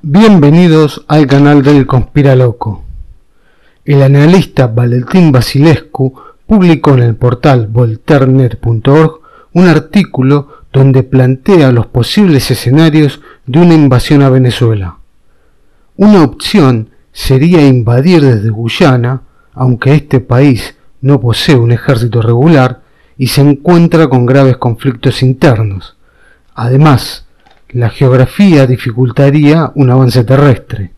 Bienvenidos al canal del Conspiraloco. El analista Valentín Vasilescu publicó en el portal Voltairenet.org un artículo donde plantea los posibles escenarios de una invasión a Venezuela. Una opción sería invadir desde Guyana, aunque este país no posee un ejército regular y se encuentra con graves conflictos internos. Además, la geografía dificultaría un avance terrestre.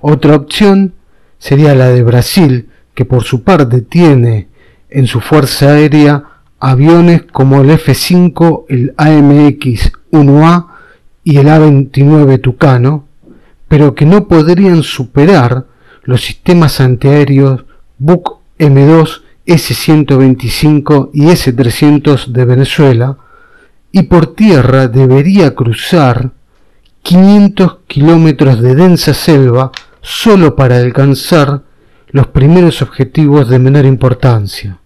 Otra opción sería la de Brasil, que por su parte tiene en su fuerza aérea aviones como el F-5, el AMX-1A y el A-29 Tucano, pero que no podrían superar los sistemas antiaéreos Buk M2E, S-125 y S-300 de Venezuela, y por tierra debería cruzar 500 kilómetros de densa selva solo para alcanzar los primeros objetivos de menor importancia.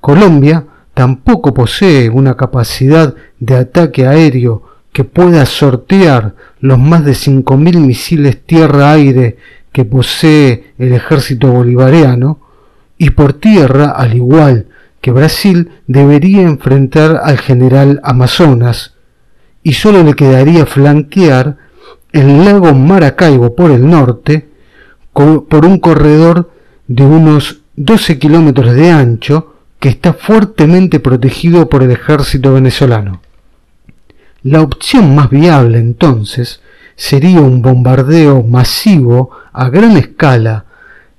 Colombia tampoco posee una capacidad de ataque aéreo que pueda sortear los más de 5.000 misiles tierra-aire que posee el ejército bolivariano, y por tierra, al igual que Brasil, debería enfrentar al general Amazonas, y solo le quedaría flanquear el lago Maracaibo por el norte por un corredor de unos 12 kilómetros de ancho que está fuertemente protegido por el ejército venezolano. La opción más viable, entonces, sería un bombardeo masivo a gran escala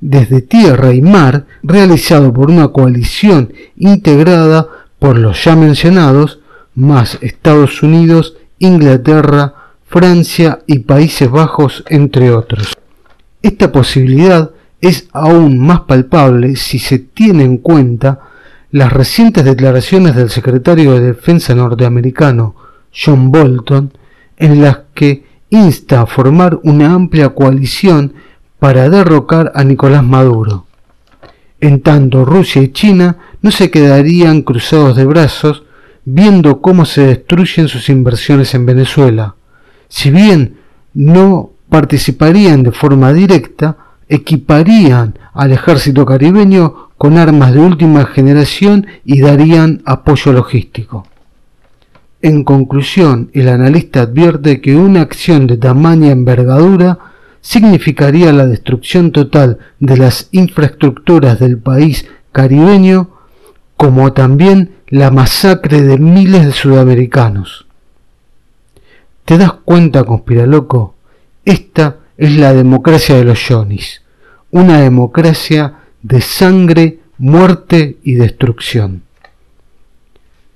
desde tierra y mar, realizado por una coalición integrada por los ya mencionados, más Estados Unidos, Inglaterra, Francia y Países Bajos, entre otros. Esta posibilidad es aún más palpable si se tiene en cuenta las recientes declaraciones del secretario de Defensa norteamericano, John Bolton, en las que insta a formar una amplia coalición para derrocar a Nicolás Maduro. En tanto, Rusia y China no se quedarían cruzados de brazos viendo cómo se destruyen sus inversiones en Venezuela. Si bien no participarían de forma directa, equiparían al ejército caribeño con armas de última generación y darían apoyo logístico. En conclusión, el analista advierte que una acción de tamaña envergadura significaría la destrucción total de las infraestructuras del país caribeño, como también la masacre de miles de sudamericanos. ¿Te das cuenta, conspiraloco? Esta es la democracia de los yonis, una democracia de sangre, muerte y destrucción.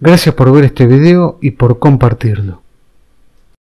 Gracias por ver este video y por compartirlo.